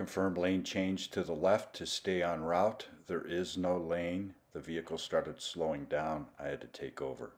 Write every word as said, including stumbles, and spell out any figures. Confirm lane change to the left to stay on route. There is no lane. The vehicle started slowing down. I had to take over.